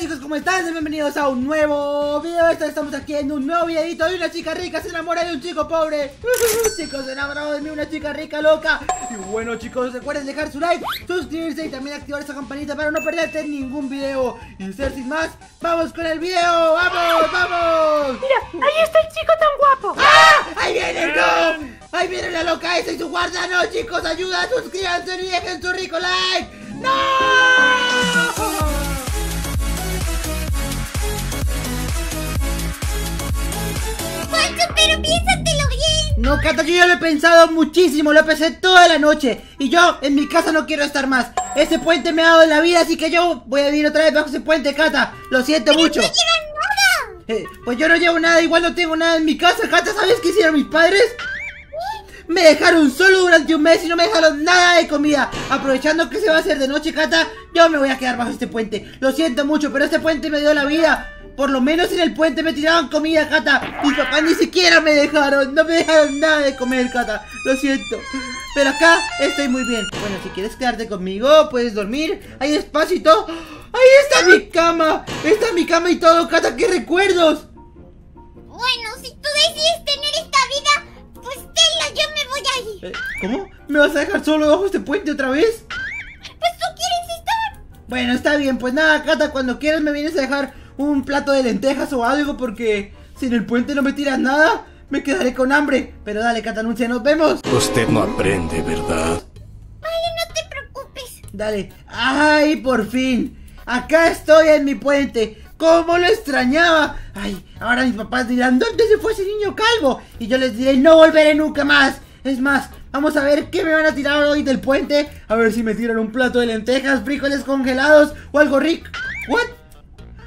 chicos, ¿cómo están? Bienvenidos a un nuevo video. Estamos aquí en un nuevo videito de una chica rica se enamora de un chico pobre. Chicos, se enamorado de mí una chica rica loca. Y bueno chicos, recuerden dejar su like, suscribirse y también activar esa campanita para no perderte ningún video. Y sin más, ¡vamos con el video! ¡Vamos, vamos! Mira, ahí está el chico tan guapo. ¡Ah! ¡Ahí viene! ¡No! ¡Ahí viene la loca esa y su guarda! ¡No chicos, ayuda! ¡Suscríbanse y dejen su rico like! ¡No! Pero piénsatelo bien. No, Cata, yo ya lo he pensado muchísimo. Lo pensé toda la noche. Y yo en mi casa no quiero estar más. Ese puente me ha dado la vida, así que yo voy a vivir otra vez bajo ese puente, Cata. Lo siento pero mucho. No llevas nada. Pues yo no llevo nada, igual no tengo nada en mi casa, Cata. ¿Sabes qué hicieron mis padres? Me dejaron solo durante un mes y no me dejaron nada de comida. Aprovechando que se va a hacer de noche, Cata, yo me voy a quedar bajo este puente. Lo siento mucho, pero este puente me dio la vida. Por lo menos en el puente me tiraban comida, Cata. Mis papás ni siquiera me dejaron. No me dejaron nada de comer, Cata. Lo siento. Pero acá estoy muy bien. Bueno, si quieres quedarte conmigo, puedes dormir. Hay espacio y todo. ¡Ahí está mi cama! ¡Está mi cama y todo, Cata! ¡Qué recuerdos! Bueno, si tú decides tener esta vida, pues tenla, yo me voy a ir. ¿Cómo? ¿Me vas a dejar solo bajo este puente otra vez? Pues tú quieres estar. Bueno, está bien. Pues nada, Cata, cuando quieras me vienes a dejar un plato de lentejas o algo, porque si en el puente no me tiras nada, me quedaré con hambre. Pero dale, Catanuncia, nos vemos. Usted no aprende, ¿verdad? Vale, no te preocupes. Dale. ¡Ay, por fin! Acá estoy en mi puente. ¡Cómo lo extrañaba! ¡Ay! Ahora mis papás dirán, ¿dónde se fue ese niño calvo? Y yo les diré, no volveré nunca más. Es más, vamos a ver qué me van a tirar hoy del puente. A ver si me tiran un plato de lentejas, frijoles congelados o algo rico. ¿What?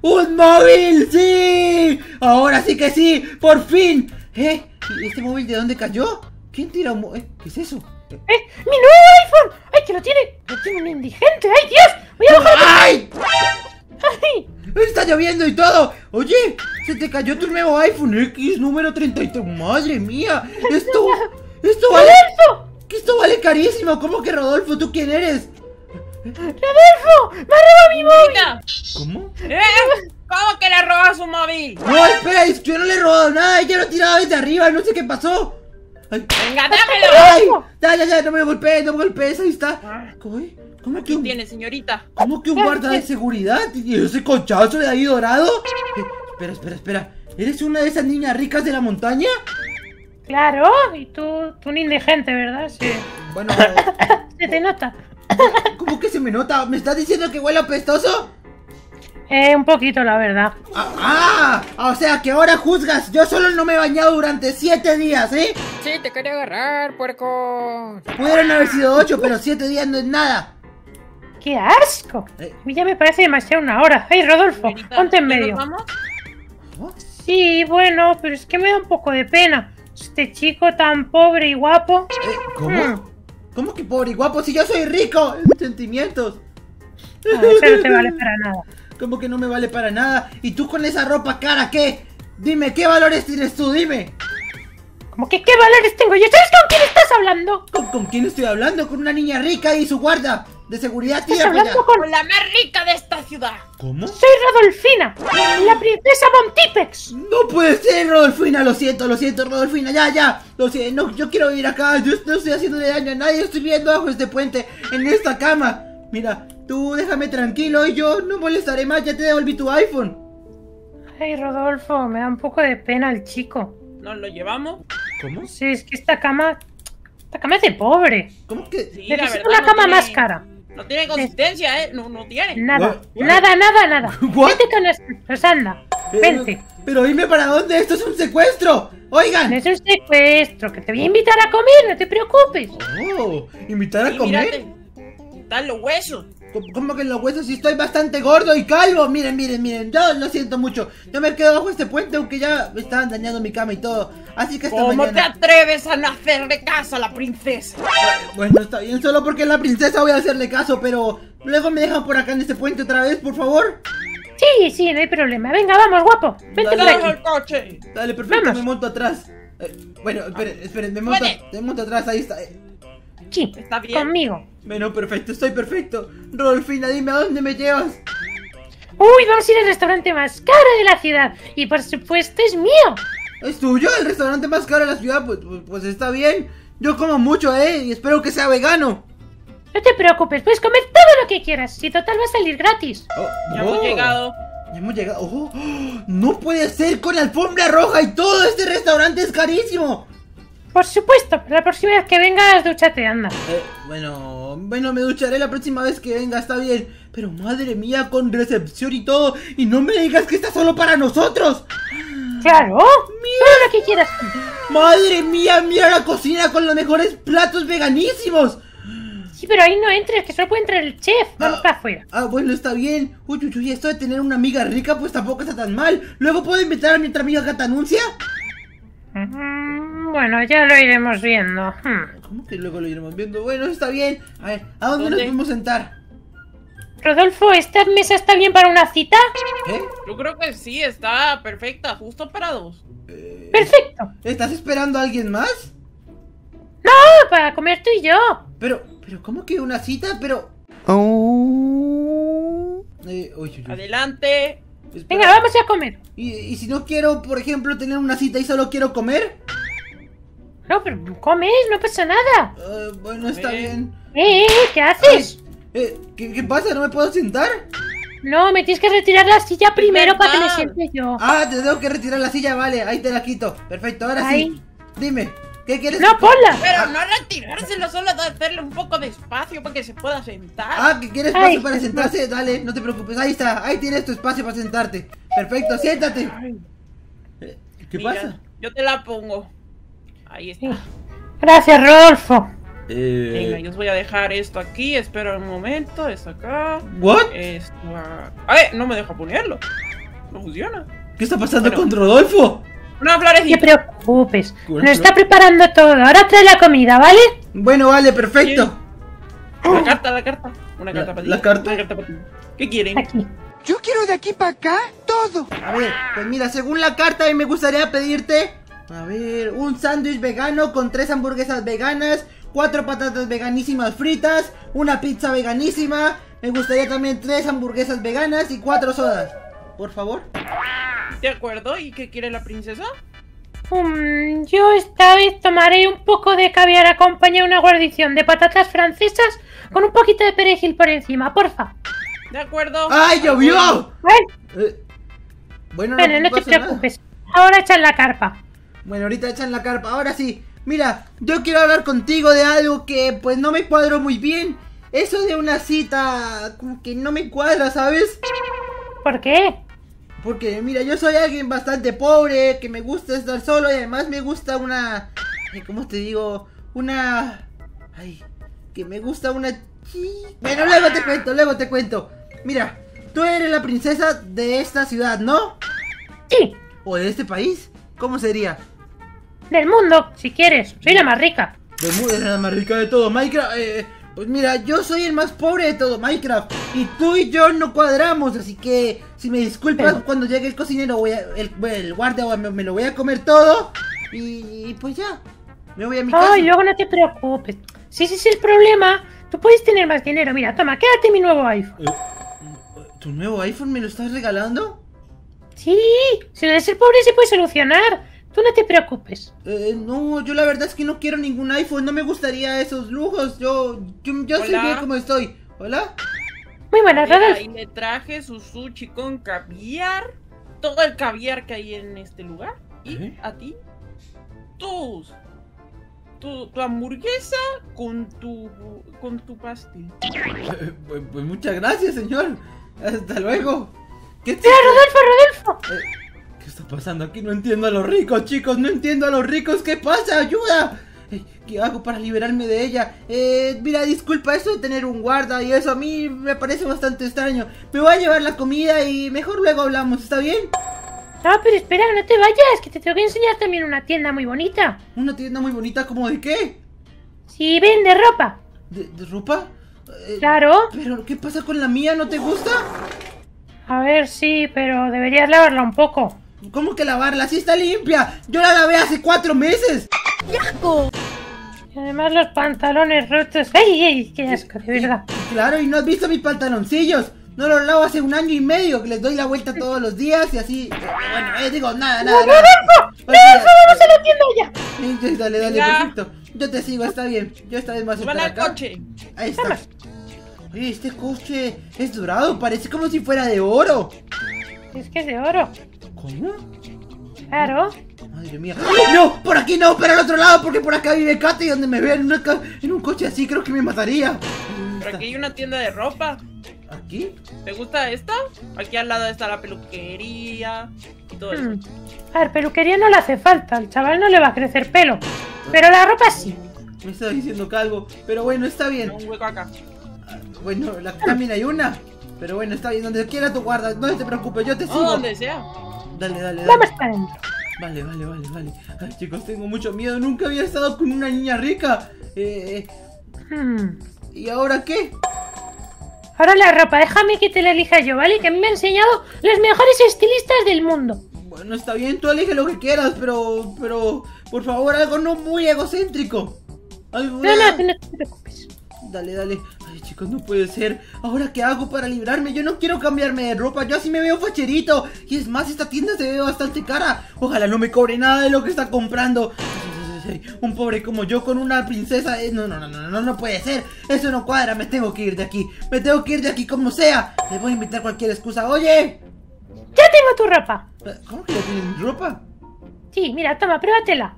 ¡Un móvil! ¡Sí! ¡Ahora sí que sí! ¡Por fin! ¿Eh? ¿Este móvil de dónde cayó? ¿Quién tira un móvil? ¿Qué es eso? ¡Mi nuevo iPhone! ¡Ay, que lo tiene! ¡Lo tiene un indigente! ¡Ay, Dios! ¡Voy a bajar! ¡Ay! ¡Ay! ¡Está lloviendo y todo! Oye, se te cayó tu nuevo iPhone X número 33. ¡Madre mía! ¡Esto vale! ¡Rodolfo! ¡Que esto vale carísimo! ¿Cómo que Rodolfo? ¿Tú quién eres? ¡Rodolfo! ¡Me robó mi móvil! ¿Cómo? ¿Cómo que le robó su móvil? No, espera, es que yo no le he robado nada. Ella lo ha tirado desde arriba, no sé qué pasó. Ay. ¡Venga, dámelo! Ya, no me golpees, ahí está. ¿Cómo que un... tiene, señorita? ¿Cómo que un guarda de seguridad? ¿Y ese cochazo de ahí dorado? Espera, ¿eres una de esas niñas ricas de la montaña? Claro, y tú un indigente, ¿verdad? Sí. Bueno, se te nota. ¿Cómo que se me nota? ¿Me estás diciendo que huele apestoso? Un poquito, la verdad. O sea que ahora juzgas. Yo solo no me he bañado durante 7 días, ¿eh? Sí, te quería agarrar, puerco. Pudieron haber sido 8, pero 7 días no es nada. ¡Qué asco! A mí ya me parece demasiado una hora. ¡Hey, Rodolfo! Señorita, ponte en medio. ¿Nos vamos? ¿Oh? Sí, bueno, pero es que me da un poco de pena. Este chico tan pobre y guapo. ¿Cómo? ¿Cómo que pobre y guapo? Si yo soy rico. Sentimientos. Eso no te vale para nada. ¿Cómo que no me vale para nada? ¿Y tú con esa ropa cara qué? Dime, ¿qué valores tienes tú? Dime. ¿Cómo que qué valores tengo yo? ¿Sabes con quién estás hablando? ¿Con quién estoy hablando? Con una niña rica y su guarda de seguridad. Estás hablando con la más rica de esta ciudad. ¿Cómo? Soy Rodolfina, la princesa Montipex. No puede ser, Rodolfina. Lo siento, Rodolfina. Ya. Lo siento. No, yo quiero vivir acá. Yo no estoy haciendo daño a nadie. Estoy viviendo bajo este puente, en esta cama. Mira, tú déjame tranquilo y yo no molestaré más. Ya te devolví tu iPhone. Ay, Rodolfo, me da un poco de pena el chico. ¿Nos lo llevamos? ¿Cómo? Sí, es que esta cama es de pobre. ¿Cómo que? Sí, necesito una cama más cara. No tiene consistencia, ¿eh? No tiene. Nada. Vete con las... Pues anda, vente. Pero dime para dónde, esto es un secuestro. Oigan. No es un secuestro, que te voy a invitar a comer, no te preocupes. Oh, ¿invitar a comer? Están los huesos. ¿Cómo que los huesos? Si estoy bastante gordo y calvo. Miren, yo lo siento mucho. Yo me quedo bajo este puente, aunque ya me estaban dañando mi cama y todo. Así que hasta mañana. ¿Cómo te atreves a no hacerle caso a la princesa? Bueno, está bien, solo porque es la princesa voy a hacerle caso, pero luego me dejan por acá en este puente otra vez, por favor. Sí, no hay problema. Venga, vamos, guapo. Vente por aquí. El coche. Dale, perfecto, vamos. Me monto atrás. Bueno, esperen, me monto atrás, ahí está. Sí, está bien. Conmigo. Bueno, perfecto, estoy perfecto. Rodolfina, dime, ¿a dónde me llevas? ¡Uy! Vamos a ir al restaurante más caro de la ciudad. Y por supuesto es mío. ¿Es tuyo? ¿El restaurante más caro de la ciudad? Pues está bien. Yo como mucho, y espero que sea vegano. No te preocupes, puedes comer todo lo que quieras. Si total va a salir gratis. Ya hemos llegado. Ya hemos llegado. No puede ser, con la alfombra roja y todo. Este restaurante es carísimo. Por supuesto, la próxima vez que vengas, dúchate, anda. Bueno, me ducharé la próxima vez que venga, está bien. Pero madre mía, con recepción y todo. Y no me digas que está solo para nosotros. Claro, todo lo que quieras. Madre mía, mira la cocina con los mejores platos veganísimos. Sí, pero ahí no entres, que solo puede entrar el chef. Vamos para afuera. Bueno, está bien. Uy, uy, uy, esto de tener una amiga rica pues tampoco está tan mal. ¿Luego puedo invitar a mi otra amiga Catanuncia? Bueno, ya lo iremos viendo. ¿Cómo que luego lo iremos viendo? Bueno, está bien. A ver, ¿a dónde nos podemos sentar? Rodolfo, ¿esta mesa está bien para una cita? Yo creo que sí, está perfecta, justo para dos. Perfecto. ¿Estás esperando a alguien más? No, para comer tú y yo. Pero ¿cómo que una cita? Adelante. Espera. Venga, vamos a comer. ¿Y si no quiero, por ejemplo, tener una cita y solo quiero comer? No, pero comes, no pasa nada. Bueno, está bien. ¿Qué haces? ¿Qué pasa? ¿No me puedo sentar? No, me tienes que retirar la silla primero para que me siente yo. Te tengo que retirar la silla, vale, ahí te la quito. Perfecto, ahora sí. Dime, ¿qué quieres? ¡No, ponla! Pero no retirárselo, solo hacerle un poco de espacio para que se pueda sentar. ¿Que quieres espacio para sentarse? Dale, no te preocupes, ahí está, ahí tienes tu espacio para sentarte. Perfecto, siéntate. ¿Qué pasa? Yo te la pongo. Ahí está. Gracias, Rodolfo. Venga, yo os voy a dejar esto aquí. Espera un momento. Esto acá. Esto. No me deja ponerlo. No funciona. ¿Qué está pasando con Rodolfo? Una florecita. No te preocupes. Nos está preparando todo. Ahora trae la comida, ¿vale? Bueno, vale, perfecto. La carta, la carta. Una carta para ti. La carta. Una carta para ti. ¿Qué quieren? Aquí. Yo quiero de aquí para acá todo. A ver, pues mira, según la carta, me gustaría pedirte. A ver, un sándwich vegano con 3 hamburguesas veganas, 4 patatas veganísimas fritas, una pizza veganísima. Me gustaría también 3 hamburguesas veganas y 4 sodas, por favor. De acuerdo, ¿y qué quiere la princesa? Yo esta vez tomaré un poco de caviar acompañado de una guarnición de patatas francesas con un poquito de perejil por encima, porfa. De acuerdo. ¡Ay, llovió! Bueno, no te preocupes, ahora echan la carpa. Bueno, ahorita echan la carpa, ahora sí. Mira, yo quiero hablar contigo de algo que pues no me cuadro muy bien. Eso de una cita, como que no me cuadra, ¿sabes? ¿Por qué? Porque mira, yo soy alguien bastante pobre, que me gusta estar solo y además me gusta una... ¿Cómo te digo? Una... que me gusta una... Bueno, luego te cuento, Mira, tú eres la princesa de esta ciudad, ¿no? Sí. ¿O de este país? ¿Cómo sería? Del mundo, si quieres, soy la más rica. Del mundo, eres la más rica de todo Minecraft. Pues mira, yo soy el más pobre de todo Minecraft. Y tú y yo no cuadramos, así que si me disculpas, cuando llegue el cocinero, el guardia, me lo voy a comer todo. Y pues ya, me voy a mi casa. Ay, luego no te preocupes. Si ese es el problema, tú puedes tener más dinero. Mira, toma, quédate mi nuevo iPhone. ¿Tu nuevo iPhone me lo estás regalando? Sí, si lo de ser pobre se puede solucionar. Tú no te preocupes. No, yo la verdad es que no quiero ningún iPhone. No me gustaría esos lujos. Yo soy bien como estoy. ¿Hola? Muy buenas, Rodolfo. Y me traje su sushi con caviar. Todo el caviar que hay en este lugar. Y a ti, tu hamburguesa con tu pastel. Pues muchas gracias, señor. Hasta luego. ¡Mira, Rodolfo! ¿Qué está pasando aquí? No entiendo a los ricos, chicos. No entiendo a los ricos. ¿Qué pasa? ¡Ayuda! ¿Qué hago para liberarme de ella? Mira, disculpa, eso de tener un guarda y eso a mí me parece bastante extraño. Me voy a llevar la comida y mejor luego hablamos, ¿está bien? No, pero espera, no te vayas, que te tengo que enseñar también una tienda muy bonita. ¿Una tienda muy bonita? ¿Cómo de qué? Sí, vende ropa. ¿De ropa? Claro. ¿Pero qué pasa con la mía? ¿No te gusta? A ver, sí, pero deberías lavarla un poco. ¿Cómo que lavarla? ¡Sí está limpia! ¡Yo la lavé hace 4 meses! ¡Qué asco! Y además los pantalones rotos. ¡Ay, ay! ¡Qué asco, de verdad! Claro, ¿y no has visto mis pantaloncillos? No lo lavo hace 1 año y medio que les doy la vuelta todos los días y así. Bueno, digo, nada. No se lo entiendo ya. Dale, perfecto. Yo te sigo, está bien. Yo esta vez me voy a sentar acá. Coche. Ahí está. Oye, este coche es dorado, parece como si fuera de oro. Es que es de oro. ¿Cómo? Claro. Madre mía. ¡Oh, no! Por aquí no, pero al otro lado, porque por acá vive Katy y donde me vean en un coche así creo que me mataría. Pero aquí hay una tienda de ropa. ¿Aquí? ¿Te gusta esta? Aquí al lado está la peluquería y todo eso. A ver, peluquería no le hace falta, al chaval no le va a crecer pelo. Pero la ropa sí. Me estaba diciendo calvo, pero bueno, está bien. Un hueco acá. Bueno, también hay una. Pero bueno, está bien, donde quiera tú guardas, no te preocupes, yo te sigo. Donde sea. Dale. Vamos para adentro. Vale. Ay, chicos, tengo mucho miedo, nunca había estado con una niña rica. ¿Y ahora qué? Ahora la ropa, déjame que te la elija yo, ¿vale? Que me ha enseñado los mejores estilistas del mundo. Bueno, está bien, tú elige lo que quieras, pero por favor, algo no muy egocéntrico. No te preocupes. Dale. Ay, chicos, no puede ser. ¿Ahora qué hago para librarme? Yo no quiero cambiarme de ropa. Yo así me veo facherito. Y es más, esta tienda se ve bastante cara. Ojalá no me cobre nada de lo que está comprando. Un pobre como yo con una princesa. No puede ser. Eso no cuadra. Me tengo que ir de aquí. Como sea. Les voy a inventar cualquier excusa. Oye, ya tengo tu ropa. ¿Cómo que ya tienes mi ropa? Sí, mira, toma, pruébatela.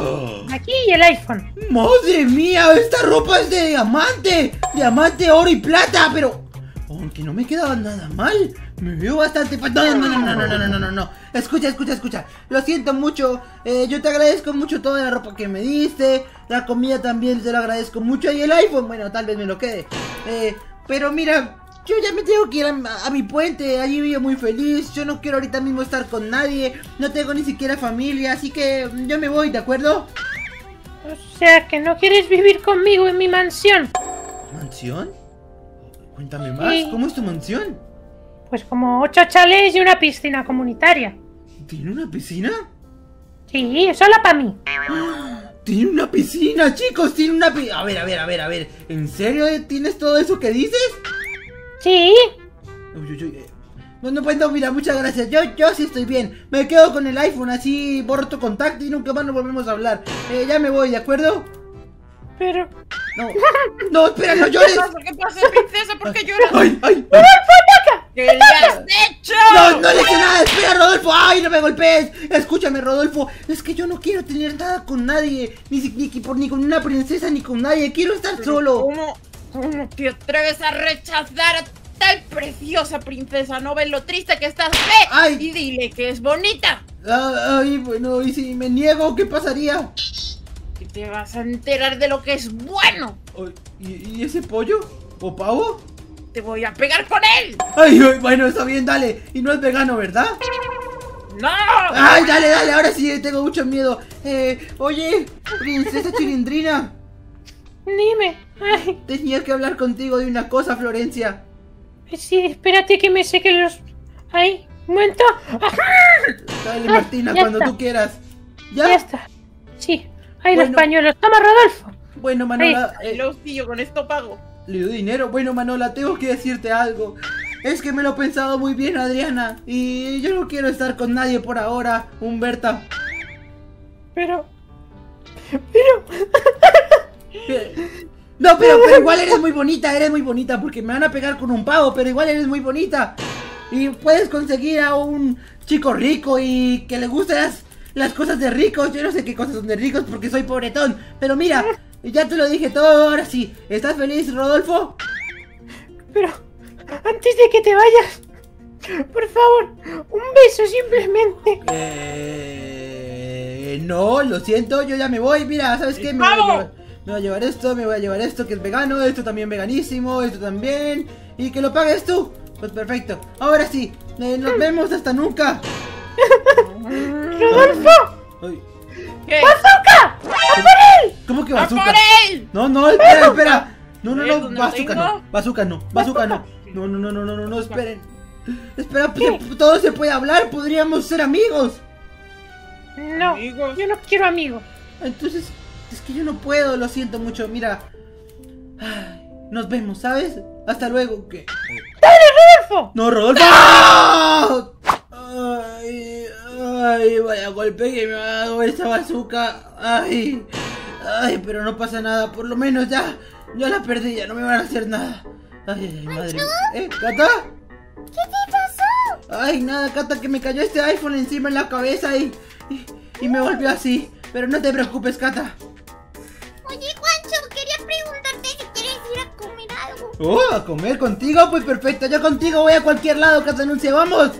¡Oh! Aquí y el iPhone. ¡Madre mía! Esta ropa es de diamante. Diamante, oro y plata, pero... aunque no me quedaba nada mal. Me veo bastante... No. Escucha. Lo siento mucho. Yo te agradezco mucho toda la ropa que me diste. La comida también te la agradezco mucho. Y el iPhone, bueno, tal vez me lo quede. Pero mira... yo ya me tengo que ir a mi puente, allí vivo muy feliz, yo no quiero ahorita mismo estar con nadie, no tengo ni siquiera familia, así que yo me voy, ¿de acuerdo? O sea, que no quieres vivir conmigo en mi mansión. ¿Mansión? Cuéntame más, ¿cómo es tu mansión? Pues como 8 chalés y una piscina comunitaria. ¿Tiene una piscina? Sí, solo para mí. ¡Tiene una piscina, chicos! ¡Tiene una piscina! A ver, ¿en serio tienes todo eso que dices? Sí. No, mira, muchas gracias. Yo sí estoy bien. Me quedo con el iPhone, así borro tu contacto y nunca más nos volvemos a hablar. Ya me voy, ¿de acuerdo? Pero... No, espera, no llores. ¿Qué pasa, princesa? ¿Por qué lloras? ¡Ay! ¡Rodolfo, ataca! ¡Que le has hecho! No le hice nada. Espera, Rodolfo. ¡Ay, no me golpees! Escúchame, Rodolfo. Es que yo no quiero tener nada con nadie. Ni con una princesa, ni con nadie. Quiero estar solo. ¿Cómo te atreves a rechazar a tal preciosa princesa? ¿No ves lo triste que estás? ¡Ve! ¡Ay! Y dile que es bonita. Ay, bueno, y si me niego, ¿qué pasaría? Que te vas a enterar de lo que es bueno. ¿Y ese pollo? ¿O pavo? Te voy a pegar con él. Ay, bueno, está bien, dale. Y no es vegano, ¿verdad? ¡No! ¡Ay, dale! Ahora sí, tengo mucho miedo. Oye, princesa Chilindrina. Dime. Ay. Tenía que hablar contigo de una cosa, Florencia. Sí, espérate que me seque los... ¡Ay! ¡Un momento! ¡Ajá! Dale, Martina, cuando tú quieras. ¿Ya? Ya está. Sí, hay los pañuelos. ¡Toma, Rodolfo! Bueno, Manola... el hostillo, con esto pago. Le doy dinero. Bueno, Manola, tengo que decirte algo. Es que me lo he pensado muy bien, Adriana. Y yo no quiero estar con nadie por ahora, Humberta. Pero... No, pero igual eres muy bonita, porque me van a pegar con un pavo, pero igual eres muy bonita. Y puedes conseguir a un chico rico y que le gusten las cosas de ricos. Yo no sé qué cosas son de ricos porque soy pobretón. Pero mira, ya te lo dije todo, ahora sí. ¿Estás feliz, Rodolfo? Pero antes de que te vayas, por favor, un beso simplemente. No, lo siento, yo ya me voy. Mira, ¿sabes qué? Me voy a llevar esto, que es vegano, esto también veganísimo, esto también. Y que lo pagues tú. Pues perfecto. Ahora sí, nos vemos hasta nunca. ¡Rodolfo! ¿Qué? ¡Bazooka! ¡A por él! ¿Cómo que bazooka? ¡A por él! No, espera. No, bazooka no. No, esperen. Espera, todo se puede hablar, podríamos ser amigos. No, yo no quiero amigos. Entonces... es que yo no puedo, lo siento mucho, mira. Nos vemos, ¿sabes? Hasta luego. ¿Qué? ¡Dale, Rodolfo! ¡No, Rodolfo! ¡No! Ay, ay, vaya golpe que me ha dado esta bazooka. Ay, ay, pero no pasa nada. Por lo menos ya, yo la perdí, ya no me van a hacer nada. Ay, ay, madre. ¿Cata? ¿Qué te pasó? Ay, nada, Cata, que me cayó este iPhone encima en la cabeza y me volvió así. Pero no te preocupes, Cata. Oye, Juancho, quería preguntarte si quieres ir a comer algo. Oh, ¿a comer contigo? Pues perfecto, yo contigo voy a cualquier lado, Cata Anuncia, vamos.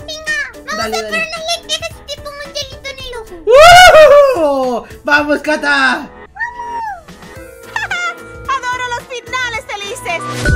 Venga, vamos dale, a poner unas lentejas y te pongo un hielito en el ojo. ¡Vamos, Cata! ¡Vamos! ¡Adoro los finales felices!